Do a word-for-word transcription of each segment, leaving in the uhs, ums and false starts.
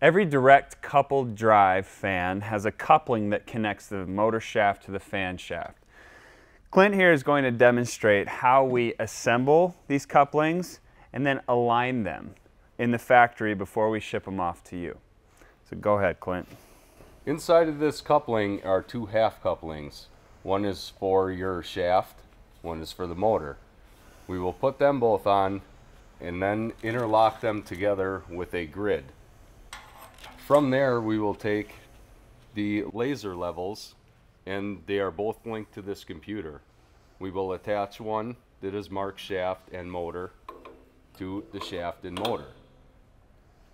Every direct coupled drive fan has a coupling that connects the motor shaft to the fan shaft. Clint here is going to demonstrate how we assemble these couplings and then align them in the factory before we ship them off to you. So go ahead, Clint. Inside of this coupling are two half couplings. One is for your shaft, one is for the motor. We will put them both on and then interlock them together with a grid. From there, we will take the laser levels, and they are both linked to this computer. We will attach one that is marked shaft and motor to the shaft and motor.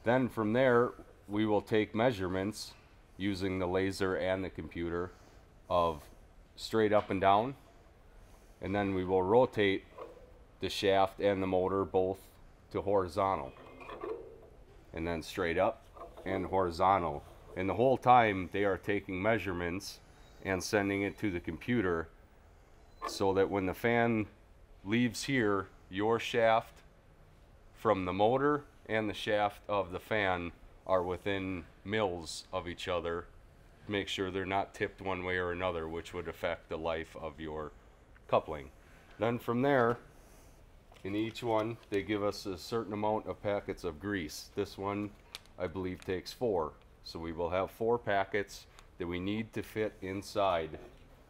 Then from there, we will take measurements using the laser and the computer of straight up and down, and then we will rotate the shaft and the motor both to horizontal, and then straight up and horizontal. And the whole time they are taking measurements and sending it to the computer, so that when the fan leaves here, your shaft from the motor and the shaft of the fan are within mils of each other. Make sure they're not tipped one way or another, which would affect the life of your coupling. Then from there, in each one, they give us a certain amount of packets of grease. This one, I believe, takes four. So we will have four packets that we need to fit inside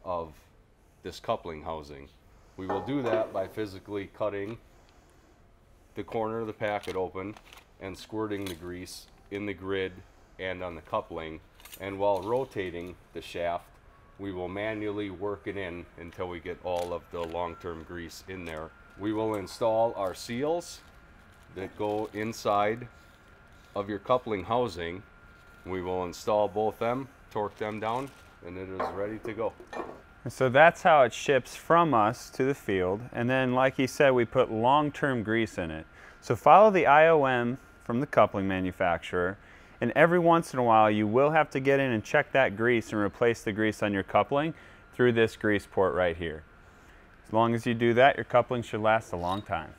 of this coupling housing. We will do that by physically cutting the corner of the packet open and squirting the grease in the grid and on the coupling. And while rotating the shaft, we will manually work it in until we get all of the long-term grease in there. We will install our seals that go inside of your coupling housing. We will install both them, torque them down, and it is ready to go. And so that's how it ships from us to the field. And then, like he said, we put long-term grease in it. So follow the I O M from the coupling manufacturer, and every once in a while you will have to get in and check that grease and replace the grease on your coupling through this grease port right here. As long as you do that, your coupling should last a long time.